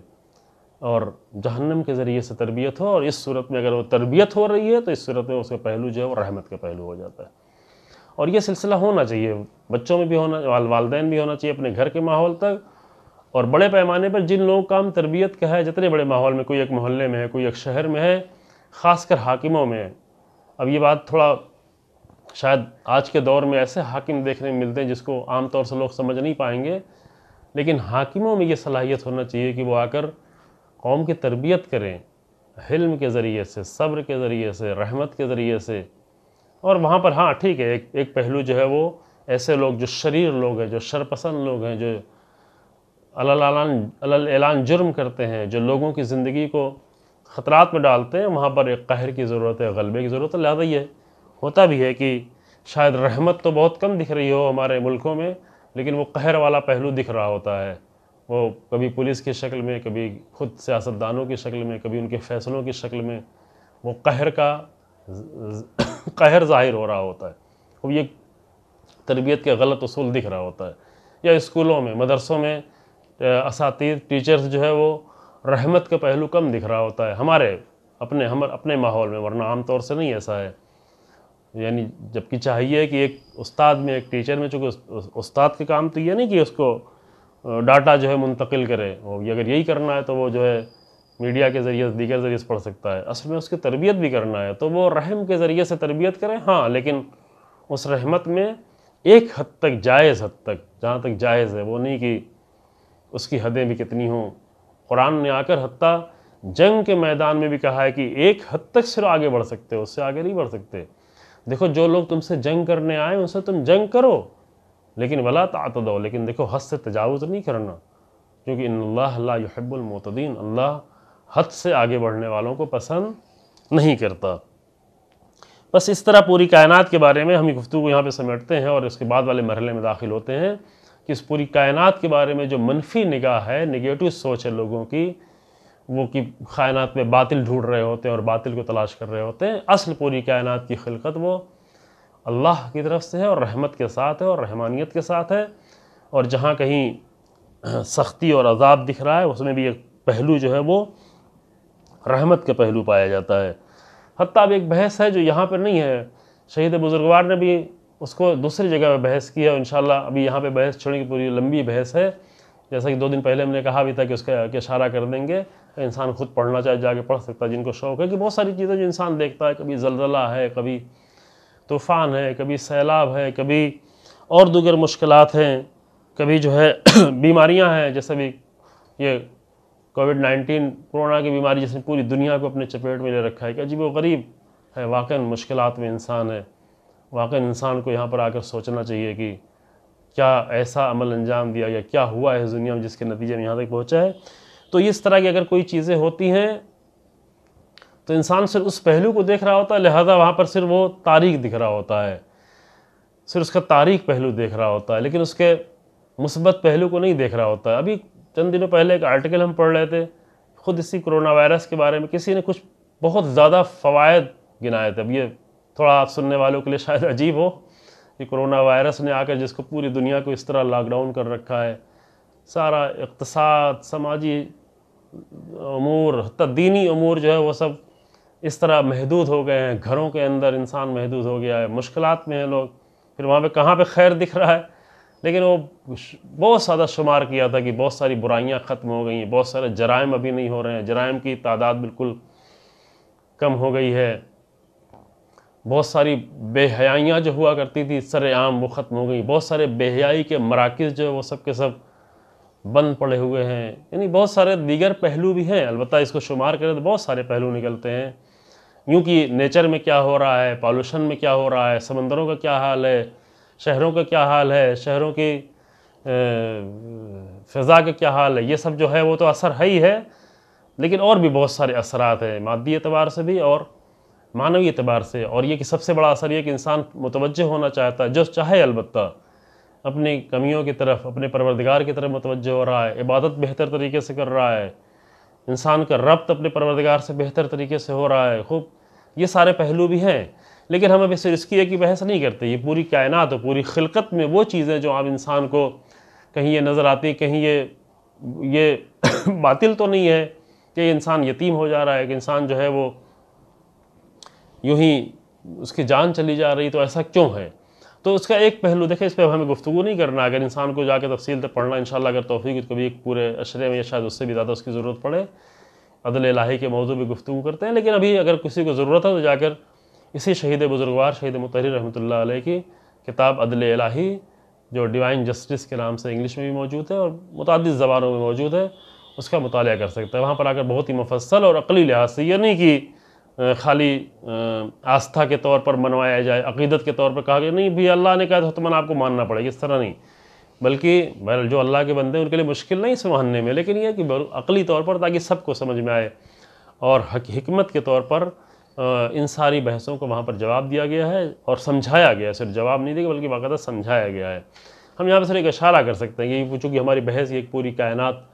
और जहन्नम के ज़रिए से तरबियत हो। और इस सूरत में अगर वो तरबियत हो रही है तो इस सूरत में उसका पहलू जो है वो रहमत का पहलू हो जाता है। और ये सिलसिला होना चाहिए, बच्चों में भी होना, वालदैन भी होना चाहिए, अपने घर के माहौल तक और बड़े पैमाने पर जिन लोगों का काम तरबियत का है, जितने बड़े माहौल में, कोई एक मोहल्ले में है, कोई एक शहर में है, ख़ासकर हाकिमों में है। अब ये बात थोड़ा शायद आज के दौर में ऐसे हाकिम देखने में मिलते हैं जिसको आम तौर से लोग समझ नहीं पाएंगे, लेकिन हाकिमों में ये सलाहियत होना चाहिए कि वो आकर कौम की तरबियत करें, हिल्म के ज़रिए से, सब्र के ज़रिए से, रहमत के ज़रिए से। और वहाँ पर हाँ ठीक है, एक एक पहलू जो है वो ऐसे लोग जो शरीर लोग हैं, जो शरपसंद लोग हैं, जो अलल-एलान अलल-एलान जुर्म करते हैं, जो लोगों की ज़िंदगी को ख़तरात में डालते हैं, वहाँ पर एक कहर की ज़रूरत है, गलबे की ज़रूरत है। लिहाजा ये होता भी है कि शायद रहमत तो बहुत कम दिख रही हो हमारे मुल्कों में, लेकिन वो कहर वाला पहलू दिख रहा होता है। वो कभी पुलिस की शक्ल में, कभी खुद सियासतदानों की शक्ल में, कभी उनके फ़ैसलों की शक्ल में वो कहर का कहर ज़ाहिर हो रहा होता है। अब ये तरबियत के गलत उसूल दिख रहा होता है। या स्कूलों में, मदरसों में असातीद, टीचर्स जो है वो रहमत का पहलू कम दिख रहा होता है हमारे अपने हम अपने माहौल में, वरना आम तौर से नहीं ऐसा है। यानी जबकि चाहिए कि एक उस्ताद में, एक टीचर में, चूँकि उस, उस, उस्ताद के काम तो ये नहीं कि उसको डाटा जो है मुंतकिल करे, और अगर यही करना है तो वो जो है मीडिया के ज़रिए, दीगर ज़रिए से पढ़ सकता है, असल में उसकी तरबियत भी करना है तो वो रहम के ज़रिए से तरबियत करें। हाँ, लेकिन उस रहमत में एक हद तक, जायज़ हद तक, जहाँ तक जायज़ है, वो नहीं कि उसकी हदें भी कितनी हों। कुरान ने आकर हत्ता जंग के मैदान में भी कहा है कि एक हद तक सिर्फ आगे बढ़ सकते हो, उससे आगे नहीं बढ़ सकते। देखो, जो लोग तुमसे जंग करने आए उनसे तुम जंग करो, लेकिन वला तातदो, लेकिन देखो हद से तजावुज़ नहीं करना, क्योंकि इन्नल्लाह ला युहिब्बुल मुतदीन, अल्लाह हद से आगे बढ़ने वालों को पसंद नहीं करता। बस इस तरह पूरी कायनात के बारे में हम गुफ्तगू यहाँ पे समेटते हैं और इसके बाद वाले मरहले में दाखिल होते हैं कि इस पूरी कायनात के बारे में जो मनफी निगाह है, नेगेटिव सोच है लोगों की, वो कि कायनात में बातिल ढूंढ रहे होते हैं और बातिल को तलाश कर रहे होते हैं। असल पूरी कायनात की खिलकत वो अल्लाह की तरफ से है और रहमत के साथ है और रहमानियत के साथ है। और जहाँ कहीं सख्ती और अजाब दिख रहा है उसमें भी एक पहलू जो है वो रहमत का पहलू पाया जाता है। हत्ता अब एक बहस है जो यहाँ पर नहीं है, शहीद बुजुर्गवार ने भी उसको दूसरी जगह पर बहस की है। इंशाल्लाह अभी यहाँ पे बहस छोड़ने की पूरी लंबी बहस है, जैसा कि दो दिन पहले हमने कहा भी था कि उसका इशारा कर देंगे। इंसान खुद पढ़ना चाहे जाके पढ़ सकता है जिनको शौक़ है, कि बहुत सारी चीज़ें जो इंसान देखता है, कभी ज़लज़ला है, कभी तूफ़ान है, कभी सैलाब है, कभी और दूसरी मुश्किलात हैं, कभी जो है बीमारियाँ हैं, जैसे भी ये कोविड नाइन्टीन कोरोना की बीमारी जिसने पूरी दुनिया को अपने चपेट में ले रखा है, कि अजीब व गरीब है। वाकई मुश्किलात में इंसान है, वाकई इंसान को यहाँ पर आकर सोचना चाहिए कि क्या ऐसा अमल अंजाम दिया गया, क्या हुआ है इस दुनिया में जिसके नतीजे में यहाँ तक पहुँचा है। तो इस तरह की अगर कोई चीज़ें होती हैं तो इंसान सिर्फ उस पहलू को देख रहा होता है, लिहाजा वहाँ पर सिर्फ वो तारीख दिख रहा होता है, सिर्फ उसका तारीख पहलू देख रहा होता है, लेकिन उसके मुस्बत पहलू को नहीं देख रहा होता है। अभी चंद दिनों पहले एक आर्टिकल हम पढ़ रहे थे ख़ुद इसी कोरोना वायरस के बारे में, किसी ने कुछ बहुत ज़्यादा फ़वायद गिनाए थे। अब ये थोड़ा आप सुनने वालों के लिए शायद अजीब हो कि कोरोना वायरस ने आकर जिसको पूरी दुनिया को इस तरह लॉकडाउन कर रखा है, सारा इक़्तिसाद, समाजी अमूर, हत्ता दीनी अमूर जो है वो सब इस तरह महदूद हो गए हैं। घरों के अंदर इंसान महदूद हो गया है, मुश्किलात में है लोग, फिर वहाँ पर कहाँ पर खैर दिख रहा है। लेकिन वो बहुत ज़्यादा शुमार किया था कि बहुत सारी बुराइयां ख़त्म हो गई हैं, बहुत सारे जराइम अभी नहीं हो रहे हैं, जराइम की तादाद बिल्कुल कम हो गई है, बहुत सारी बेहयाइयाँ जो हुआ करती थी सरेआम वो ख़त्म हो गई, बहुत सारे बेहयाई के मराकज़ जो है वो सब के सब बंद पड़े हुए हैं। यानी बहुत सारे दीगर पहलू भी हैं, अलबत्ता इसको शुमार करें तो बहुत सारे पहलू निकलते हैं, यूँ कि नेचर में क्या हो रहा है, पॉल्यूशन में क्या हो रहा है, समंदरों का क्या हाल है, शहरों का क्या हाल है, शहरों की फ़िज़ा का क्या हाल है, ये सब जो है वो तो असर है ही है, लेकिन और भी बहुत सारे असरात हैं, मादी एतबार से भी और मानवी एतबार से। और ये कि सबसे बड़ा असर यह कि इंसान मुतवज्जह होना चाहता है, जो चाहे अलबत्ता अपनी कमियों की तरफ, अपने परवरदिगार की तरफ मुतवज्जह हो रहा है, इबादत बेहतर तरीके से कर रहा है, इंसान का रब्त अपने परवरदिगार से बेहतर तरीके से हो रहा है। खूब ये सारे पहलू भी हैं, लेकिन हम अभी सिर्फ इसकी एक ही बहस नहीं करते। ये पूरी कायनात और पूरी खिलकत में वो चीज़ें जो आम इंसान को कहीं ये नज़र आती, कहीं ये ये बातिल तो नहीं है कि इंसान यतीम हो जा रहा है, कि इंसान जो है वो यूँ ही उसकी जान चली जा रही, तो ऐसा क्यों है। तो उसका एक पहलू देखें, इस पर हमें गुफ्तगू नहीं करना। अगर इंसान को जाके तफसील से पढ़ना इंशाल्लाह अगर तौफीक तो कभी एक पूरे अशरे में या शायद उससे भी ज़्यादा उसकी ज़रूरत पड़े, अदल इलाही के मौजू पर गुफ्तगू करते हैं। लेकिन अभी अगर किसी को ज़रूरत है तो जाकर इसी शहीद बुजुर्गवार शहीद मुतहरी रहमतुल्लाह अलैह की किताब अदल इलाही, जो डिवाइन जस्टिस के नाम से इंग्लिश में भी मौजूद है और मुतअद्दिद ज़बानों में मौजूद है, उसका मुताला कर सकता है। वहाँ पर आकर बहुत ही मुफस्सल और अक़ली लिहाज से, ये नहीं कि खाली आस्था के तौर पर मनवाया जाए, अक़ीदत के तौर पर कहा गया नहीं भैया अल्लाह ने कहा तो हतमन आपको मानना पड़ेगा, इस तरह नहीं, बल्कि बहर जो अल्लाह के बंदे उनके लिए मुश्किल नहीं इसे मानने में, लेकिन यह कि अक़ली तौर पर ताकि सबको समझ में आए और हिकमत के तौर पर इन सारी बहसों को वहाँ पर जवाब दिया गया है और समझाया गया है। सिर्फ जवाब नहीं दिया बल्कि बाकायदा समझाया गया है। हम यहाँ पर सिर्फ एक इशारा कर सकते हैं कि चूँकि हमारी बहस ये पूरी कायनात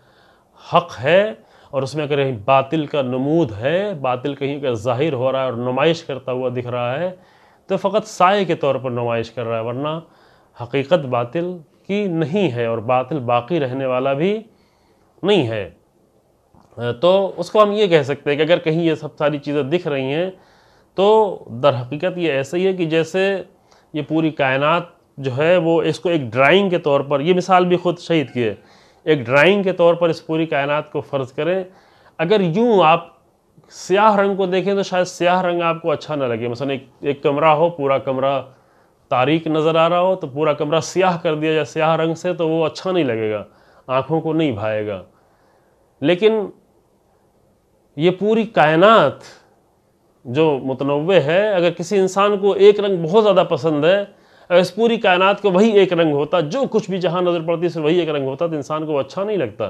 हक़ है और उसमें अगर कहीं बातिल का नमूद है, बातिल कहीं अगर ज़ाहिर हो रहा है और नुमाइश करता हुआ दिख रहा है तो फ़कत साए के तौर पर नुमाइश कर रहा है, वरना हकीकत बातिल की नहीं है और बातिल बाकी रहने वाला भी नहीं है। तो उसको हम ये कह सकते हैं कि अगर कहीं ये सब सारी चीज़ें दिख रही हैं तो दर हकीकत ये ऐसा ही है कि जैसे ये पूरी कायनात जो है वो इसको एक ड्राइंग के तौर पर, ये मिसाल भी ख़ुद शहीद की है, एक ड्राइंग के तौर पर इस पूरी कायनात को फ़र्ज़ करें। अगर यूँ आप स्याह रंग को देखें तो शायद स्याह रंग आपको अच्छा ना लगे। मसलन एक, एक कमरा हो, पूरा कमरा तारीख नज़र आ रहा हो तो पूरा कमरा स्याह कर दिया जाए स्याह रंग से, तो वो अच्छा नहीं लगेगा, आँखों को नहीं भाएगा। लेकिन ये पूरी कायनात जो मुतनव्वे है, अगर किसी इंसान को एक रंग बहुत ज़्यादा पसंद है, अगर इस पूरी कायनात को वही एक रंग होता, जो कुछ भी जहाँ नज़र पड़ती सिर्फ वही एक रंग होता, तो इंसान को अच्छा नहीं लगता।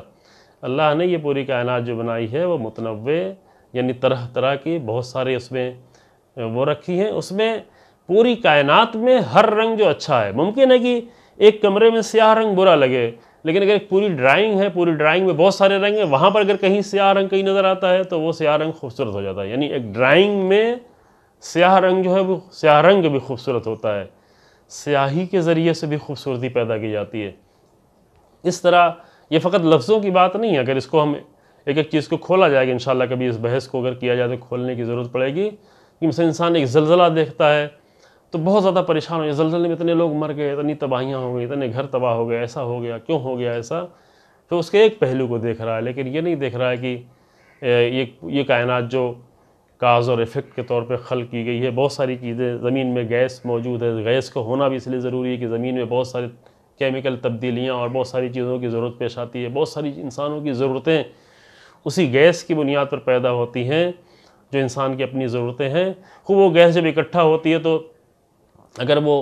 अल्लाह ने ये पूरी कायनात जो बनाई है वो मुतनव्वे यानी तरह तरह की बहुत सारे उसमें वो रखी हैं, उसमें पूरी कायनात में हर रंग जो अच्छा है, मुमकिन है कि एक कमरे में स्याह रंग बुरा लगे, लेकिन अगर एक पूरी ड्राइंग है, पूरी ड्राइंग में बहुत सारे रंग हैं, वहाँ पर अगर कहीं स्याह रंग कहीं नज़र आता है तो वो स्याह रंग खूबसूरत हो जाता है। यानी एक ड्राइंग में स्याह रंग जो है वो स्याह रंग भी खूबसूरत होता है। स्याही के ज़रिए से भी खूबसूरती पैदा की जाती है। इस तरह ये फ़कत लफ्ज़ों की बात नहीं है, अगर इसको हम एक एक चीज़ को खोला जाएगा इंशाल्लाह, कभी इस बहस को अगर किया जाए तो खोलने की ज़रूरत पड़ेगी। कि मिसाल इंसान एक ज़लज़ला देखता है तो बहुत ज़्यादा परेशान हो, ज़लज़ले में इतने लोग मर गए, इतनी तबाहियाँ हो गई, इतने घर तबाह हो गए, ऐसा हो गया, क्यों हो गया ऐसा। तो उसके एक पहलू को देख रहा है, लेकिन ये नहीं देख रहा है कि ये ये कायनात जो काज और इफ़ेक्ट के तौर पर खल्क़ की गई है, बहुत सारी चीज़ें, ज़मीन में गैस मौजूद है, गैस का होना भी इसलिए ज़रूरी है कि ज़मीन में बहुत सारे केमिकल तब्दीलियाँ और बहुत सारी चीज़ों की ज़रूरत पेश आती है। बहुत सारी इंसानों की ज़रूरतें उसी गैस की बुनियाद पर पैदा होती हैं जो इंसान की अपनी ज़रूरतें हैं। खूब वो गैस जब इकट्ठा होती है तो अगर वो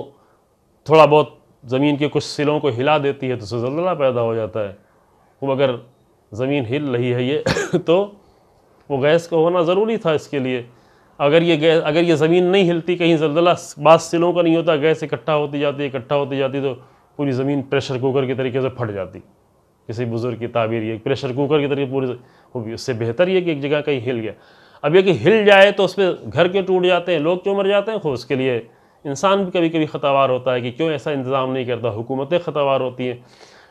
थोड़ा बहुत ज़मीन के कुछ सिलों को हिला देती है तो ज़लज़ला पैदा हो जाता है। वो अगर ज़मीन हिल रही है ये तो वो गैस का होना ज़रूरी था इसके लिए। अगर ये गैस अगर ये ज़मीन नहीं हिलती, कहीं ज़लज़ला बाद सिलों का नहीं होता, गैस इकट्ठा होती जाती इकट्ठा होती जाती तो पूरी ज़मीन प्रेशर कुकर के तरीके से फट जाती। किसी बुज़ुर्ग की ताबीर ये प्रेशर कुकर के तरीके पूरी वो, उससे बेहतर ये कि एक जगह कहीं हिल गया। अब ये कि हिल जाए तो उस पर घर क्यों टूट जाते हैं, लोग क्यों मर जाते हैं। खुद उसके लिए इंसान भी कभी कभी खतावार होता है कि क्यों ऐसा इंतज़ाम नहीं करता, हुकूमतें खतावार होती हैं।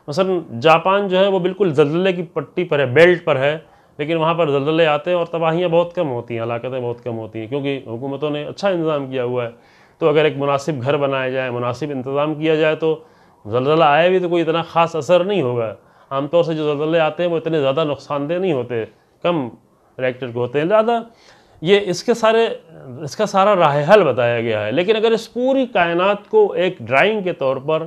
मसलन जापान जो है वो बिल्कुल ज़लज़ले की पट्टी पर है, बेल्ट पर है, लेकिन वहाँ पर ज़लज़ले आते हैं और तबाहियाँ बहुत कम होती हैं, हलाकतें बहुत कम होती हैं, क्योंकि हुकूमतों ने अच्छा इंतज़ाम किया हुआ है। तो अगर एक मुनासिब घर बनाया जाए, मुनासिब इंतज़ाम किया जाए तो ज़लज़ला आए भी तो कोई इतना ख़ास असर नहीं होगा। आमतौर से जो ज़लज़ले आते हैं वो इतने ज़्यादा नुकसानदेह नहीं होते, कम रेक्टर होते हैं ज़्यादा। ये इसके सारे इसका सारा राह हल बताया गया है। लेकिन अगर इस पूरी कायनात को एक ड्राइंग के तौर पर,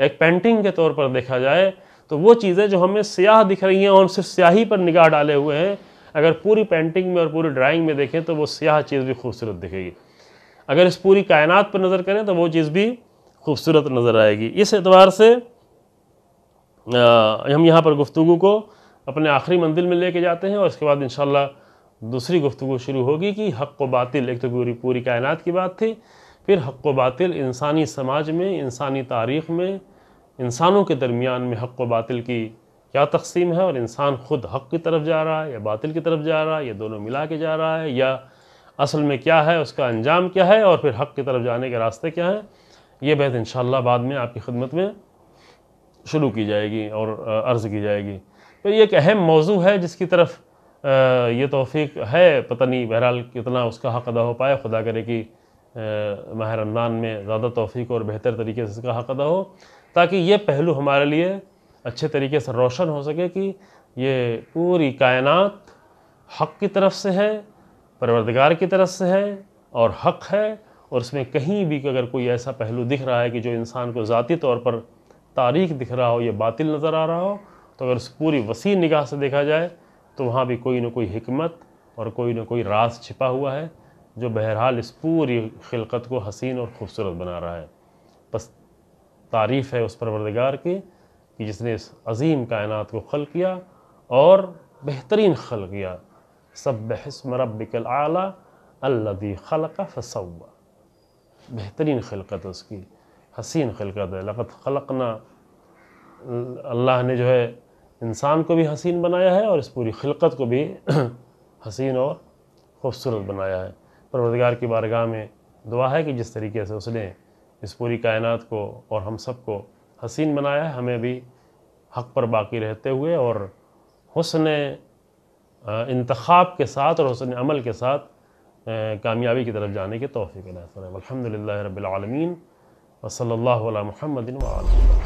एक पेंटिंग के तौर पर देखा जाए तो वो चीज़ें जो हमें स्याह दिख रही हैं और सिर्फ स्याही पर निगाह डाले हुए हैं, अगर पूरी पेंटिंग में और पूरी ड्राइंग में देखें तो वो स्याह चीज़ भी खूबसूरत दिखेगी। अगर इस पूरी कायनात पर नज़र करें तो वो चीज़ भी खूबसूरत नज़र आएगी। इस एतबार से आ, हम यहाँ पर गुफ्तगू को अपने आखिरी मंजिल में लेके जाते हैं और इसके बाद इंशाल्लाह दूसरी गुफ्तगू शुरू होगी कि हक़ व बातिल। एक तो पूरी पूरी कायनात की बात थी, फिर हक़ व बातिल इंसानी समाज में, इंसानी तारीख़ में, इंसानों के दरमियान में हक़ व बातिल की क्या तकसीम है और इंसान ख़ुद हक़ की तरफ जा रहा है या बातिल की तरफ जा रहा है या दोनों मिला के जा रहा है, या असल में क्या है, उसका अंजाम क्या है और फिर हक़ की तरफ जाने के रास्ते क्या हैं। ये बहस इंशाल्लाह बाद में आपकी खिदमत में शुरू की जाएगी और अर्ज़ की जाएगी। तो ये एक अहम मौजू है जिसकी तरफ ये तौफीक है, पता नहीं बहरहाल कितना उसका हक़ अदा हो पाए। खुदा करे कि माह रमज़ान में ज़्यादा तौफीक और बेहतर तरीके से इसका हक़ अदा हो, ताकि ये पहलू हमारे लिए अच्छे तरीके से रोशन हो सके कि ये पूरी कायनात हक़ की तरफ से है, परवरदिगार की तरफ से है और हक़ है। और उसमें कहीं भी अगर कोई ऐसा पहलू दिख रहा है कि जो इंसान को ज़ाती तौर पर तारीख दिख रहा हो या बातिल नज़र आ रहा हो, तो अगर उस पूरी वसी निगाह से देखा जाए तो वहाँ भी कोई ना कोई हिकमत और कोई ना कोई राज छिपा हुआ है जो बहरहाल इस पूरी खिलकत को हसीन और ख़ूबसूरत बना रहा है। बस तारीफ़ है उस परवरदिगार की कि जिसने इस अजीम कायनात को खल्क़ किया और बेहतरीन खल्क़ किया। सुब्ह रब्बिकल आला अल्लज़ी खलक़ फसव्वा, बेहतरीन खिलकत है उसकी, हसीन खिलकत है। लक़द खलक़ना, अल्लाह ने जो है इंसान को भी हसीन बनाया है और इस पूरी खिलकत को भी हसीन और ख़ूबसूरत बनाया है। परवरदिगार की बारगाह में दुआ है कि जिस तरीके से उसने इस पूरी कायनात को और हम सब को हसीन बनाया है, हमें भी हक़ पर बाकी रहते हुए और हुस्न इंतख़ाब के साथ और हुस्न अमल के साथ कामयाबी की तरफ जाने की तौफ़ीक़ अता फरमाए। अल्हम्दुलिल्लाह रब्बिल आलमीन व सल्लल्लाहु अला मुहम्मदिन व आलिहि।